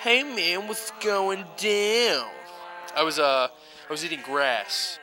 Hey man, what's going down? I was eating grass.